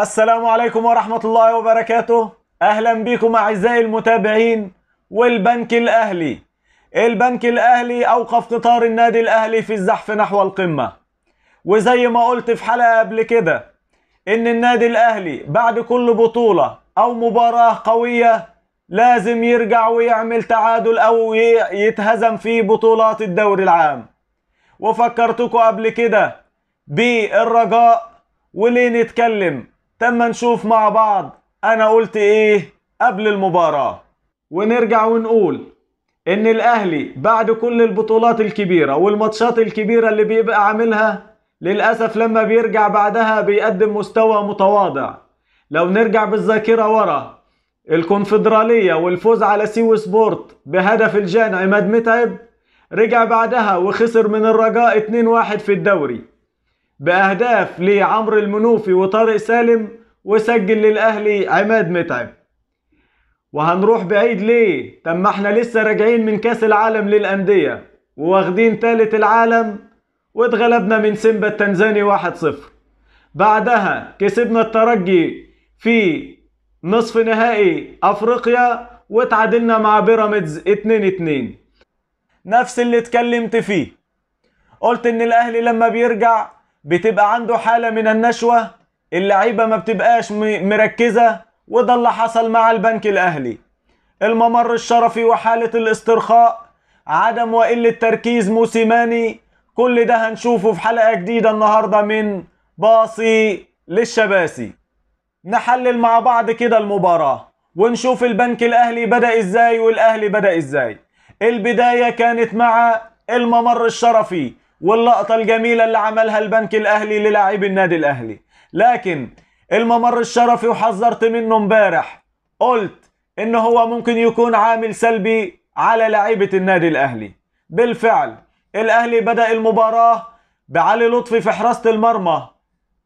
السلام عليكم ورحمة الله وبركاته. أهلا بكم أعزائي المتابعين. والبنك الأهلي أوقف قطار النادي الأهلي في الزحف نحو القمة. وزي ما قلت في حلقة قبل كده إن النادي الأهلي بعد كل بطولة أو مباراة قوية لازم يرجع ويعمل تعادل أو يتهزم في بطولات الدوري العام. وفكرتكم قبل كده بالرجاء، وليه نتكلم تما نشوف مع بعض أنا قلت إيه قبل المباراة. ونرجع ونقول إن الأهلي بعد كل البطولات الكبيرة والماتشات الكبيرة اللي بيبقى عاملها للأسف لما بيرجع بعدها بيقدم مستوى متواضع. لو نرجع بالذاكرة ورا الكونفدرالية والفوز على سيو سبورت بهدف الجان عماد متعب، رجع بعدها وخسر من الرجاء 2-1 في الدوري بأهداف لعمرو المنوفي وطارق سالم، وسجل للأهلي عماد متعب. وهنروح بعيد ليه؟ طب ما احنا لسه راجعين من كاس العالم للأندية وواخدين ثالث العالم واتغلبنا من سيمبا التنزاني 1-0. بعدها كسبنا الترجي في نصف نهائي أفريقيا وتعادلنا مع بيراميدز 2-2. نفس اللي اتكلمت فيه، قلت ان الأهلي لما بيرجع بتبقى عنده حالة من النشوة، اللعيبة ما بتبقاش مركزة، وده اللي حصل مع البنك الأهلي. الممر الشرفي وحالة الاسترخاء، عدم وقلة تركيز موسيماني، كل ده هنشوفه في حلقة جديدة النهاردة من باصي للشباسي. نحلل مع بعض كده المباراة ونشوف البنك الأهلي بدأ ازاي والأهلي بدأ ازاي. البداية كانت مع الممر الشرفي واللقطة الجميلة اللي عملها البنك الأهلي للاعب النادي الأهلي. لكن الممر الشرفي وحذرت منه امبارح، قلت ان هو ممكن يكون عامل سلبي على لعيبة النادي الأهلي. بالفعل الأهلي بدأ المباراة بعلي لطفي في حراسة المرمى،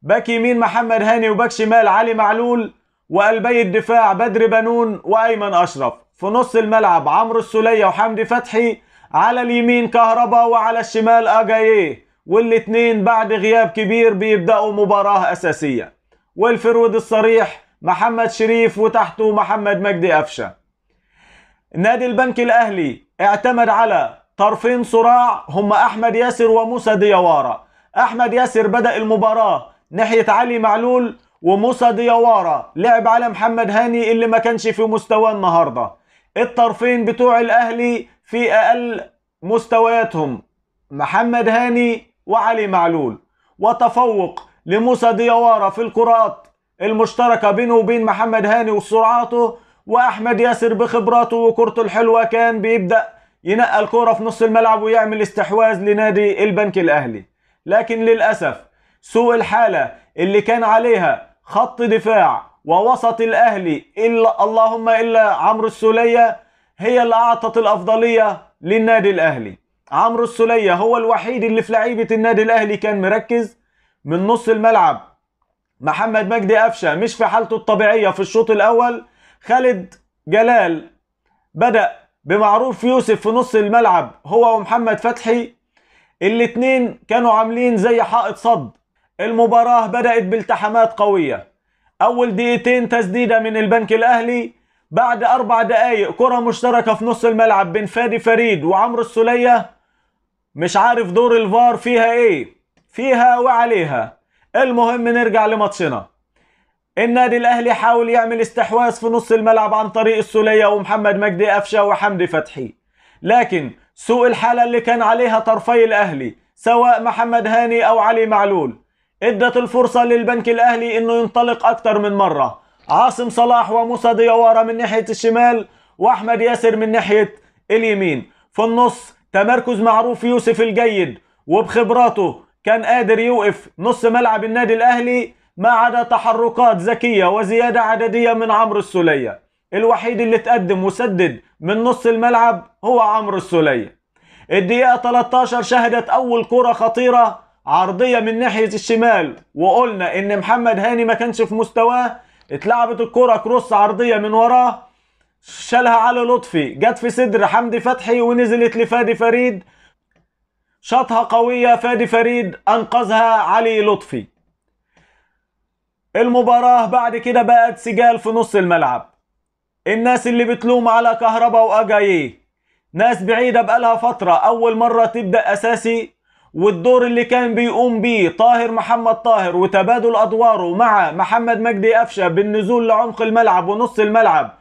باك يمين محمد هاني، وباك شمال علي معلول، وقلبي الدفاع بدر بنون وأيمن أشرف. في نص الملعب عمرو السولية وحمدي فتحي، على اليمين كهربا وعلى الشمال أجاي، والاثنين بعد غياب كبير بيبدأوا مباراة أساسية. والفرود الصريح محمد شريف وتحته محمد مجدي أفشا. نادي البنك الأهلي اعتمد على طرفين صراع هما أحمد ياسر وموسى ديوارا. أحمد ياسر بدأ المباراة ناحية علي معلول، وموسى ديوارا لعب على محمد هاني اللي ما كانش في مستوى النهاردة. الطرفين بتوع الأهلي في أقل مستوياتهم محمد هاني وعلي معلول، وتفوق لموسى ديوارا في الكرات المشتركة بينه وبين محمد هاني وسرعاته، وأحمد ياسر بخبراته وكرته الحلوة كان بيبدأ ينقى الكرة في نص الملعب ويعمل استحواذ لنادي البنك الأهلي. لكن للأسف سوء الحالة اللي كان عليها خط دفاع ووسط الأهلي إلا اللهم إلا عمرو السولية هي اللي أعطت الأفضلية للنادي الأهلي. عمرو السولية هو الوحيد اللي في لعيبة النادي الأهلي كان مركز. من نص الملعب محمد مجدي أفشا مش في حالته الطبيعية في الشوط الأول. خالد جلال بدأ بمعروف يوسف في نص الملعب هو ومحمد فتحي، الاتنين كانوا عاملين زي حائط صد. المباراة بدأت بالتحامات قوية، أول دقيقتين تسديدة من البنك الأهلي، بعد 4 دقايق كرة مشتركة في نص الملعب بين فادي فريد وعمرو السولية. مش عارف دور الفار فيها إيه، فيها وعليها. المهم نرجع لماتشنا. النادي الأهلي حاول يعمل استحواذ في نص الملعب عن طريق السولية ومحمد مجدي أفشا وحمدي فتحي، لكن سوء الحالة اللي كان عليها طرفي الأهلي سواء محمد هاني أو علي معلول ادت الفرصة للبنك الأهلي إنه ينطلق أكتر من مرة. عاصم صلاح وموسى ديوارا من ناحية الشمال وأحمد ياسر من ناحية اليمين. في النص تمركز معروف يوسف الجيد، وبخبراته كان قادر يوقف نص ملعب النادي الأهلي، ما عدا تحركات ذكية وزيادة عددية من عمرو السولية. الوحيد اللي تقدم وسدد من نص الملعب هو عمرو السولية. الدقيقة 13 شهدت أول كرة خطيرة عرضية من ناحية الشمال، وقلنا إن محمد هاني ما كانش في مستواه. اتلعبت الكرة كروس عرضية من وراه، شالها علي لطفي، جت في صدر حمدي فتحي ونزلت لفادي فريد، شاطها قوية فادي فريد، أنقذها علي لطفي. المباراة بعد كده بقت سجال في نص الملعب. الناس اللي بتلوم على كهربا وأجاي ناس بعيدة بقالها فترة، أول مرة تبدأ أساسي، والدور اللي كان بيقوم بيه طاهر محمد طاهر وتبادل أدواره مع محمد مجدي قفشة بالنزول لعمق الملعب ونص الملعب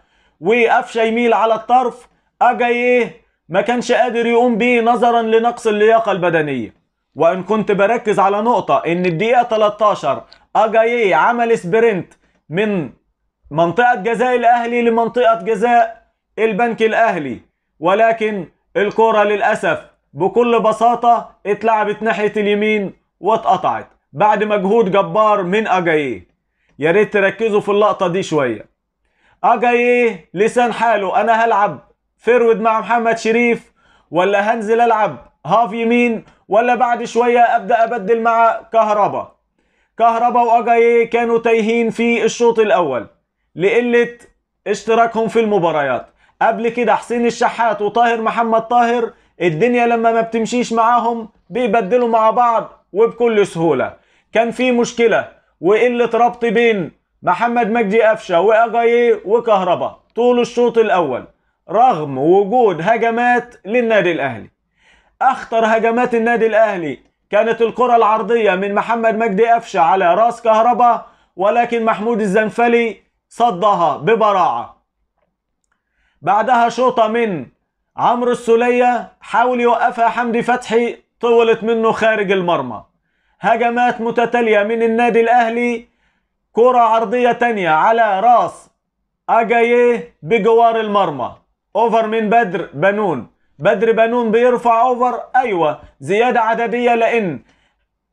وقفشة يميل على الطرف، أجاي ما كانش قادر يقوم بيه نظرا لنقص اللياقة البدنية. وإن كنت بركز على نقطة إن الدقيقة 13 أجاي عمل سبرنت من منطقة جزاء الأهلي لمنطقة جزاء البنك الأهلي، ولكن الكرة للأسف بكل بساطة اتلعبت ناحية اليمين واتقطعت بعد مجهود جبار من أجاي. يا ريت تركزوا في اللقطة دي شوية. أجاي لسان حاله أنا هلعب فرود مع محمد شريف، ولا هنزل ألعب هاف يمين، ولا بعد شوية أبدأ أبدل مع كهربا. كهربا وأجاي كانوا تايهين في الشوط الأول لقلة اشتراكهم في المباريات. قبل كده حسين الشحات وطاهر محمد طاهر الدنيا لما ما بتمشيش معاهم بيبدلوا مع بعض وبكل سهولة. كان في مشكلة وقلة ربط بين محمد مجدي قفشة وأجاي وكهربا طول الشوط الأول رغم وجود هجمات للنادي الأهلي. أخطر هجمات النادي الأهلي كانت الكرة العرضية من محمد مجدي قفشة على راس كهربا، ولكن محمود الزنفلي صدها ببراعة. بعدها شوطة من عمرو السولية حاول يوقفها حمدي فتحي طولت منه خارج المرمى. هجمات متتالية من النادي الأهلي، كرة عرضية تانية على راس أجاي بجوار المرمى، أوفر من بدر بنون. بدر بنون بيرفع أوفر، أيوة زيادة عددية لأن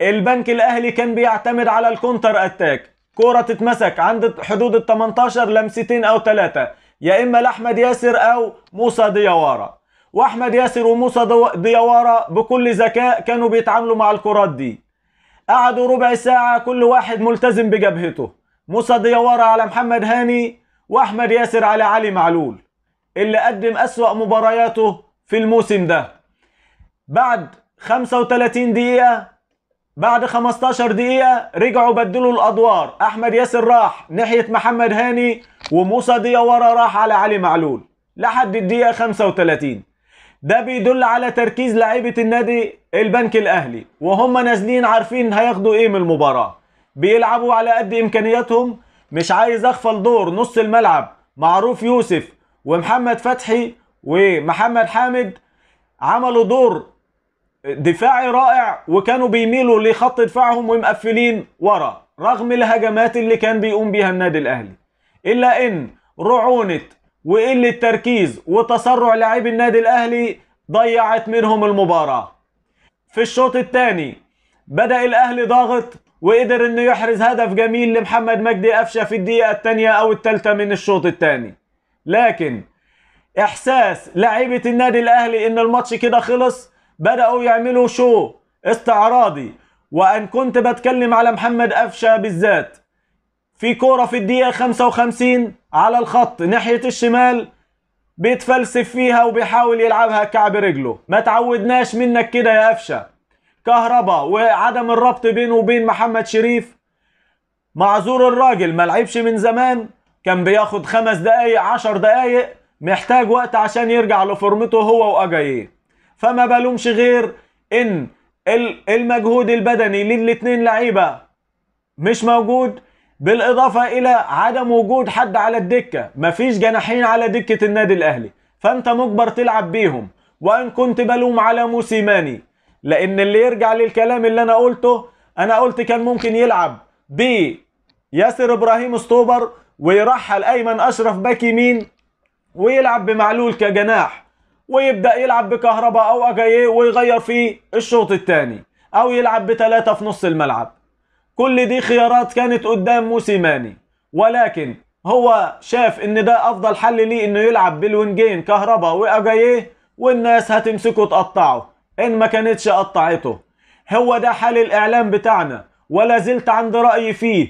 البنك الأهلي كان بيعتمد على الكونتر أتاك. كرة تتمسك عند حدود ال 18 لمستين أو 3 يا إما لأحمد ياسر أو موسى ديوارا، وأحمد ياسر وموسى ديوارا بكل ذكاء كانوا بيتعاملوا مع الكرات دي. قعدوا ربع ساعة كل واحد ملتزم بجبهته، موسى ديوارا على محمد هاني وأحمد ياسر على علي معلول اللي قدم أسوأ مبارياته في الموسم ده. بعد 35 دقيقة بعد 15 دقيقة رجعوا بدلوا الأدوار، أحمد ياسر راح ناحية محمد هاني وموسى ديوارا راح على علي معلول لحد الدقيقة 35. ده بيدل على تركيز لاعيبة النادي البنك الأهلي وهم نازلين عارفين هياخدوا إيه من المباراة، بيلعبوا على قد إمكانياتهم. مش عايز أغفل دور نص الملعب معروف يوسف ومحمد فتحي ومحمد حامد، عملوا دور دفاعي رائع وكانوا بيميلوا لخط دفاعهم ومقفلين ورا رغم الهجمات اللي كان بيقوم بيها النادي الأهلي، إلا إن رعونة وقلة تركيز وتسرع لاعبي النادي الأهلي ضيعت منهم المباراة. في الشوط الثاني بدأ الأهلي ضاغط وقدر إنه يحرز هدف جميل لمحمد مجدي قفشة في الدقيقة الثانية أو الثالثة من الشوط الثاني، لكن إحساس لاعيبة النادي الأهلي إن الماتش كده خلص بدأوا يعملوا شو استعراضي. وأن كنت بتكلم على محمد قفشة بالذات، في كورة في الدقيقة 55 على الخط ناحية الشمال بيتفلسف فيها وبيحاول يلعبها كعب رجله. ما تعودناش منك كده يا قفشة. كهربا وعدم الربط بينه وبين محمد شريف، معذور الراجل ما لعبش من زمان، كان بياخد 5 دقايق 10 دقايق، محتاج وقت عشان يرجع لفورمته هو وأجاي. فما بلومش غير ان المجهود البدني للاتنين لعيبة مش موجود، بالاضافة الى عدم وجود حد على الدكة، مفيش جناحين على دكة النادي الاهلي فانت مجبر تلعب بيهم. وان كنت بلوم على موسيماني لان اللي يرجع للكلام اللي انا قلته، انا قلت كان ممكن يلعب بياسر ابراهيم اسطوبر ويرحل ايمن اشرف باك يمين ويلعب بمعلول كجناح ويبدأ يلعب بكهربا أو أجاي ويغير في الشوط الثاني، أو يلعب ب3 في نص الملعب. كل دي خيارات كانت قدام موسيماني، ولكن هو شاف إن ده أفضل حل ليه، إنه يلعب بالوينجين كهربا وأجاي والناس هتمسكه تقطعه إن ما كانتش قطعته. هو ده حل الإعلام بتاعنا ولا زلت عند رأيي فيه.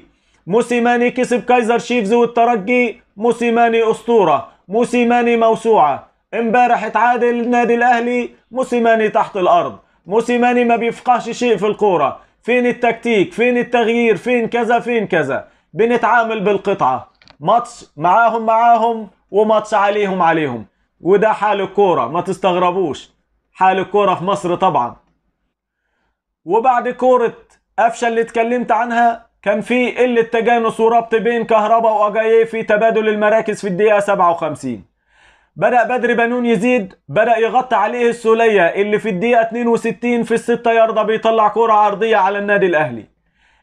موسيماني كسب كايزر شيفز والترجي، موسيماني أسطورة، موسيماني موسوعة. امبارح اتعادل النادي الاهلي، موسيماني تحت الارض، موسيماني ما بيفقهش شيء في الكوره، فين التكتيك، فين التغيير، فين كذا، فين كذا. بنتعامل بالقطعة، ماتش معاهم معاهم وماتش عليهم عليهم، وده حال الكورة ما تستغربوش، حال الكورة في مصر طبعا. وبعد كورة أفشة اللي اتكلمت عنها كان في قلة تجانس وربط بين كهربا وأجاي في تبادل المراكز في الدقيقة 57. بدأ بدر بنون يزيد، بدأ يغطي عليه السولية اللي في الدقيقة 62 في الستة ياردة بيطلع كورة عرضية على النادي الأهلي.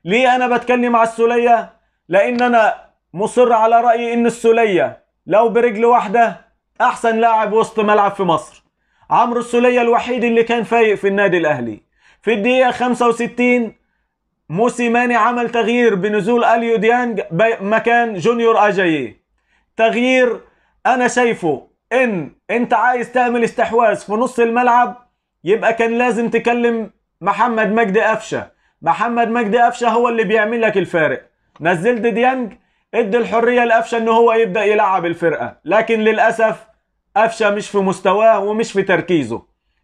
ليه أنا بتكلم على السولية؟ لأن أنا مصر على رأيي إن السولية لو برجل واحدة أحسن لاعب وسط ملعب في مصر. عمرو السولية الوحيد اللي كان فايق في النادي الأهلي. في الدقيقة 65 موسيماني عمل تغيير بنزول أليو ديانج مكان جونيور أجاي. تغيير أنا شايفه إن أنت عايز تعمل استحواذ في نص الملعب يبقى كان لازم تكلم محمد مجدي أفشة. محمد مجدي أفشة هو اللي بيعمل لك الفارق. نزلت ديانج، ادي الحرية لأفشة إن هو يبدأ يلعب الفرقة، لكن للأسف أفشة مش في مستواه ومش في تركيزه.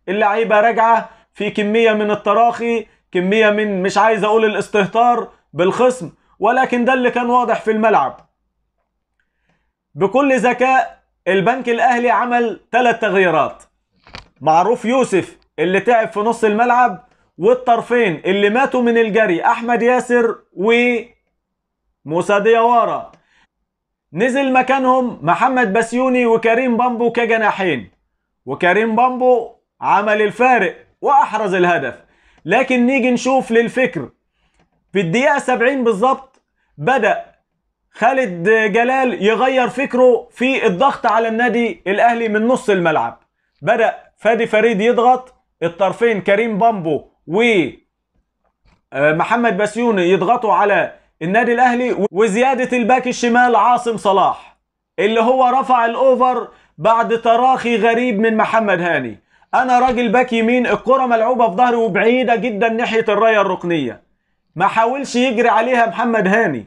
اللعيبة راجعة في كمية من التراخي، كمية من مش عايز أقول الاستهتار بالخصم، ولكن ده اللي كان واضح في الملعب. بكل ذكاء البنك الأهلي عمل 3 تغييرات. معروف يوسف اللي تعب في نص الملعب، والطرفين اللي ماتوا من الجري أحمد ياسر و موسى ديوارا، نزل مكانهم محمد بسيوني وكريم بامبو كجناحين، وكريم بامبو عمل الفارق وأحرز الهدف. لكن نيجي نشوف للفكر في الدقيقة 70 بالظبط بدأ خالد جلال يغير فكره في الضغط على النادي الأهلي من نص الملعب. بدأ فادي فريد يضغط، الطرفين كريم بامبو ومحمد بسيوني يضغطوا على النادي الأهلي، وزيادة الباك الشمال عاصم صلاح اللي هو رفع الأوفر بعد تراخي غريب من محمد هاني. أنا راجل باك يمين، الكرة ملعوبة في ظهري وبعيدة جدا ناحية الراية الركنية، ما حاولش يجري عليها محمد هاني.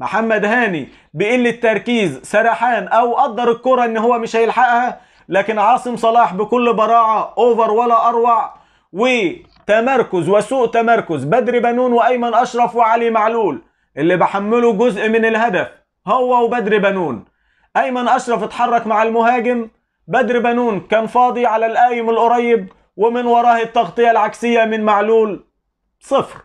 محمد هاني بقلة تركيز سرحان أو قدر الكرة إن هو مش هيلحقها، لكن عاصم صلاح بكل براعة أوفر ولا أروع، وتمركز وسوء تمركز بدر بنون وأيمن أشرف وعلي معلول اللي بحمله جزء من الهدف هو وبدر بنون. أيمن أشرف اتحرك مع المهاجم، بدر بنون كان فاضي على القايم القريب ومن وراه التغطية العكسية من معلول، صفر.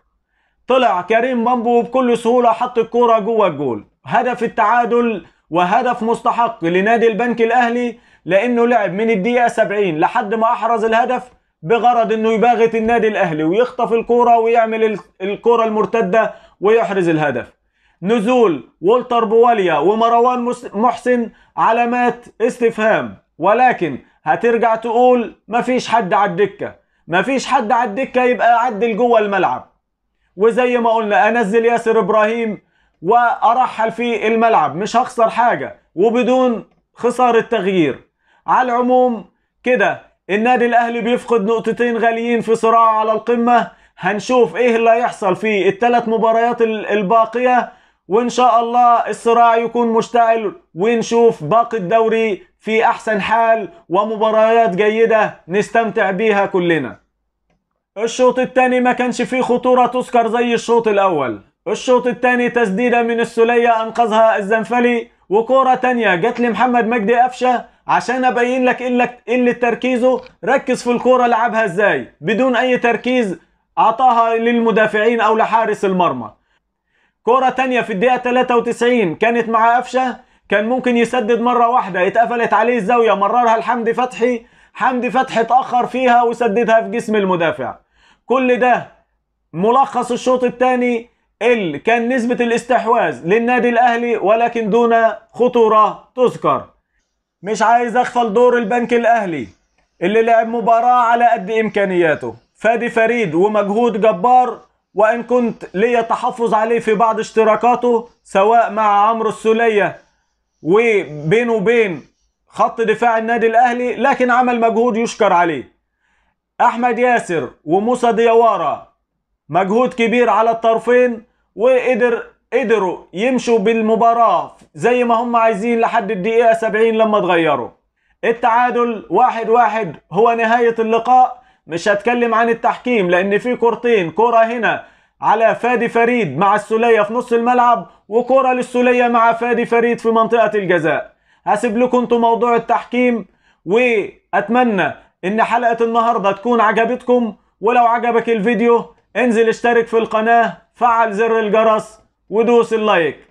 طلع كريم بامبو بكل سهولة حط الكورة جوه الجول، هدف التعادل وهدف مستحق لنادي البنك الأهلي، لأنه لعب من الدقيقة 70 لحد ما أحرز الهدف بغرض أنه يباغت النادي الأهلي ويخطف الكورة ويعمل الكورة المرتدة ويحرز الهدف. نزول والتر بواليا ومروان محسن علامات استفهام، ولكن هترجع تقول مفيش حد على الدكة، مفيش حد على الدكة يبقى عدل جوه الملعب. وزي ما قلنا أنزل ياسر إبراهيم وأرحل في الملعب، مش هخسر حاجة وبدون خسارة تغيير. على العموم كده النادي الأهلي بيفقد نقطتين غاليين في صراعه على القمة. هنشوف ايه اللي هيحصل في ال3 مباريات الباقية، وان شاء الله الصراع يكون مشتعل ونشوف باقي الدوري في احسن حال ومباريات جيدة نستمتع بيها كلنا. الشوط الثاني ما كانش فيه خطورة تذكر زي الشوط الاول. الشوط الثاني تسديدة من السولية انقذها الزنفلي، وكورة تانية جت لمحمد مجدي أفشة. عشان ابين لك قلة تركيزه، ركز في الكورة لعبها ازاي بدون اي تركيز، عطاها للمدافعين أو لحارس المرمى. كرة تانية في الدقيقة 93 كانت مع أفشة، كان ممكن يسدد مرة واحدة، اتقفلت عليه الزاوية مررها لحمدي فتحي، حمدي فتحي اتأخر فيها وسددها في جسم المدافع. كل ده ملخص الشوط الثاني اللي كان نسبة الاستحواذ للنادي الأهلي ولكن دون خطورة تذكر. مش عايز أغفل دور البنك الأهلي اللي لعب مباراة على قد إمكانياته. فادي فريد ومجهود جبار، وإن كنت ليا تحفظ عليه في بعض اشتراكاته سواء مع عمرو السولية وبينه وبين خط دفاع النادي الأهلي، لكن عمل مجهود يشكر عليه. أحمد ياسر وموسى ديوارا مجهود كبير على الطرفين، وقدروا يمشوا بالمباراة زي ما هم عايزين لحد الدقيقة 70 لما اتغيروا. التعادل 1-1 هو نهاية اللقاء. مش هتكلم عن التحكيم لأن في كورتين، كرة هنا على فادي فريد مع السولية في نص الملعب، وكرة للسولية مع فادي فريد في منطقة الجزاء. هسيب لكم انتوا موضوع التحكيم، واتمنى ان حلقة النهاردة تكون عجبتكم، ولو عجبك الفيديو انزل اشترك في القناة، فعل زر الجرس ودوس اللايك.